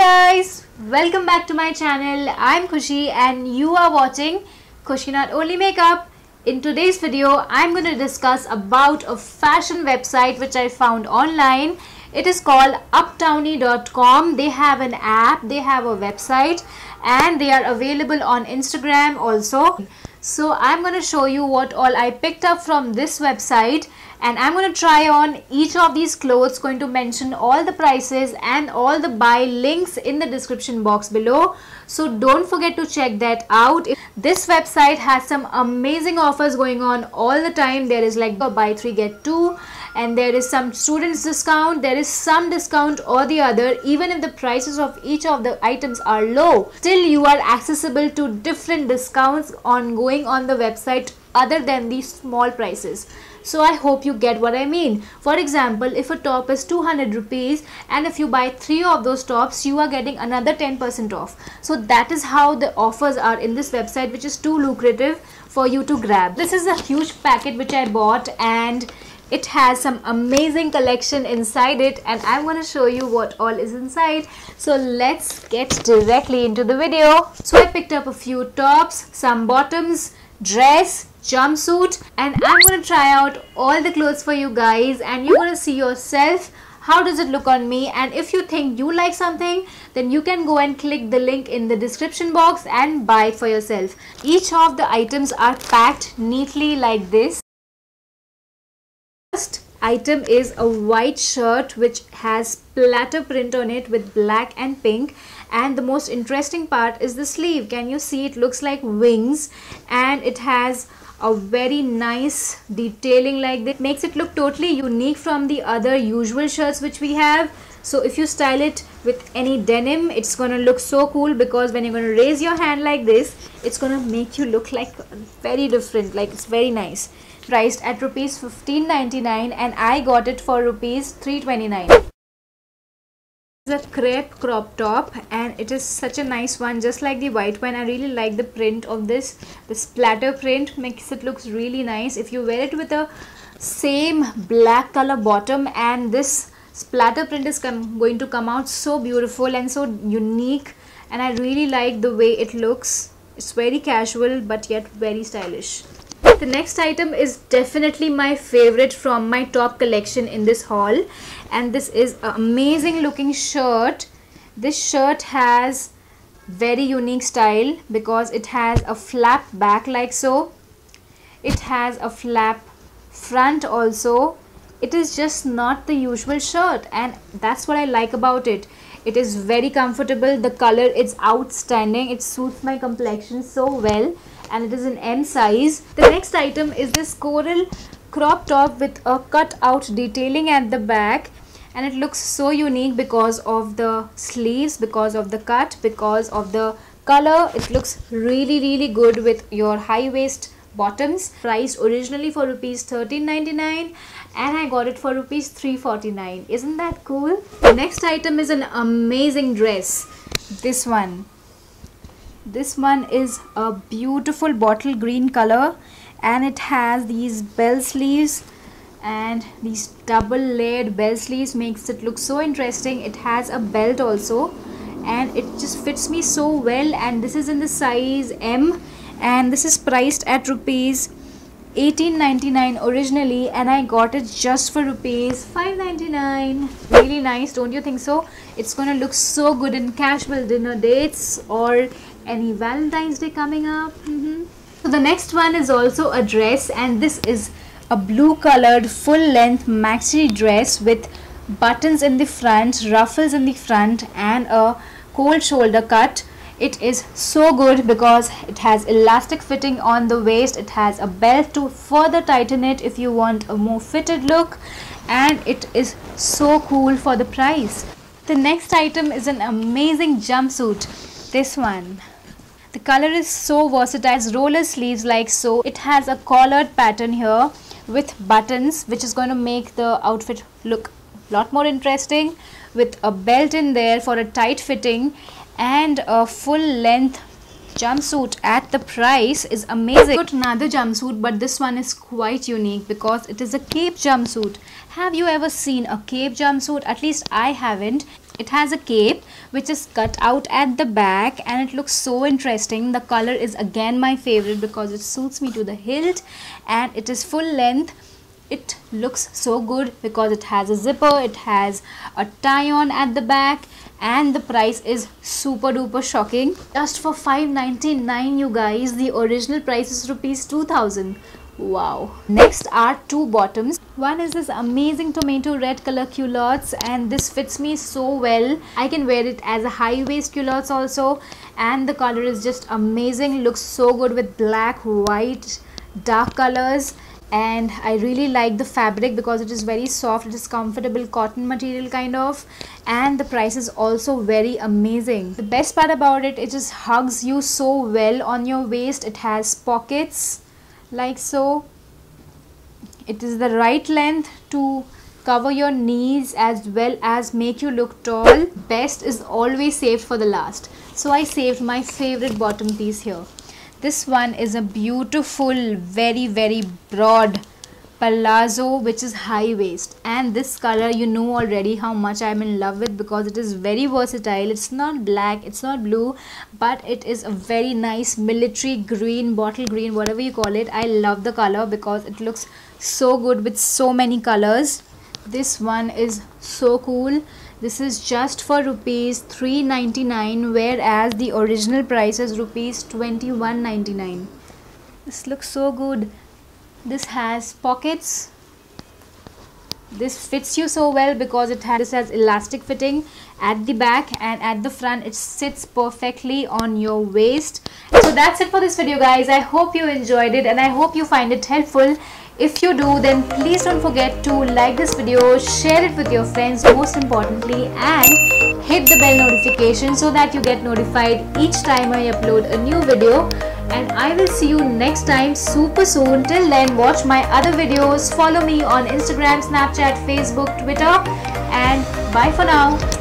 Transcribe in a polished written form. guys, welcome back to my channel. I'm Khushi and you are watching Khushi Not Only Makeup. In today's video, I'm going to discuss about a fashion website which I found online. It is called Uptownie.com. They have an app, they have a website, and they are available on Instagram also. So I'm going to show you what all I picked up from this website, and I'm going to try on each of these clothes, going to mention all the prices and all the buy links in the description box below. So don't forget to check that out. This website has some amazing offers going on all the time. There is like a buy 3 get 2, and there is some students discount, there is some discount or the other. Even if the prices of each of the items are low, still you are accessible to different discounts ongoing on the website other than these small prices. So I hope you get what I mean. For example, if a top is 200 rupees and if you buy 3 of those tops, you are getting another 10% off. So that is how the offers are in this website, which is too lucrative for you to grab. This is a huge packet which I bought, and it has some amazing collection inside it, and I'm going to show you what all is inside. So let's get directly into the video. So I picked up a few tops, some bottoms, dress, jumpsuit, and I'm going to try out all the clothes for you guys, and you're going to see yourself how does it look on me. And if you think you like something, then you can go and click the link in the description box and buy it for yourself. Each of the items are packed neatly like this. First item is a white shirt which has platter print on it with black and pink, and the most interesting part is the sleeve. Can you see? It looks like wings, and it has a very nice detailing like this. Makes it look totally unique from the other usual shirts which we have. So if you style it with any denim, it's gonna look so cool, because when you're gonna raise your hand like this, it's gonna make you look like very different. Like, it's very nice. Priced at rupees 15.99, and I got it for rupees 3.29. It's a crepe crop top, and it is such a nice one, just like the white one. I really like the print of this. This platter print makes it looks really nice. If you wear it with a same black color bottom, and this splatter print is going to come out so beautiful and so unique, and I really like the way it looks. It's very casual but yet very stylish. The next item is definitely my favorite from my top collection in this haul, and this is an amazing looking shirt. This shirt has very unique style because it has a flap back like so. It has a flap front also. It is just not the usual shirt, and that's what I like about it. It is very comfortable. The color is outstanding. It suits my complexion so well, and it is an M size. The next item is this coral crop top with a cut out detailing at the back, and it looks so unique because of the sleeves, because of the cut, because of the color. It looks really good with your high waist bottoms. Priced originally for rupees 13.99, and I got it for rupees 3.49. Isn't that cool? The next item is an amazing dress. This one is a beautiful bottle green color, and it has these bell sleeves, and these double layered bell sleeves makes it look so interesting. It has a belt also, and it just fits me so well, and this is in the size M, and this is priced at rupees 18.99 originally, and I got it just for rupees 5.99. Really nice, don't you think so? It's gonna look so good in casual dinner dates or any Valentine's Day coming up. So the next one is also a dress, and this is a blue colored full length maxi dress with buttons in the front, ruffles in the front, and a cold shoulder cut. It is so good because it has elastic fitting on the waist. It has a belt to further tighten it if you want a more fitted look, and it is so cool for the price. The next item is an amazing jumpsuit. This one. The color is so versatile. It's roller sleeves like so. It has a collared pattern here with buttons, which is going to make the outfit look a lot more interesting, with a belt in there for a tight fitting. And a full length jumpsuit at the price is amazing. Got another jumpsuit, but this one is quite unique because it is a cape jumpsuit. Have you ever seen a cape jumpsuit? At least I haven't. It has a cape which is cut out at the back and it looks so interesting. The color is again my favorite because it suits me to the hilt and it is full length. It looks so good because it has a zipper, it has a tie on at the back, and the price is super duper shocking. Just for $5.99 you guys, the original price is ₹2,000. Wow. Next are two bottoms. One is this amazing tomato red color culottes, and this fits me so well. I can wear it as a high waist culottes also, and the color is just amazing. Looks so good with black, white, dark colors, and I really like the fabric because it is very soft. It is comfortable cotton material kind of, and the price is also very amazing. The best part about it, it just hugs you so well on your waist. It has pockets like so. It is the right length to cover your knees as well as make you look tall. Best is always saved for the last, so I saved my favorite bottom piece here. This one is a beautiful, very broad palazzo which is high waist, and this color you know already how much I'm in love with because it is very versatile. It's not black, it's not blue, but it is a very nice military green, bottle green, whatever you call it. I love the color because it looks so good with so many colors. This one is so cool. This is just for ₹399, whereas the original price is ₹2199. This looks so good. This has pockets. This fits you so well because this has elastic fitting at the back, and at the front it sits perfectly on your waist. So that's it for this video guys. I hope you enjoyed it and I hope you find it helpful. If you do, then please don't forget to like this video, share it with your friends most importantly, and hit the bell notification so that you get notified each time I upload a new video. And I will see you next time super soon. Till then, watch my other videos, follow me on Instagram, Snapchat, Facebook, Twitter, and bye for now.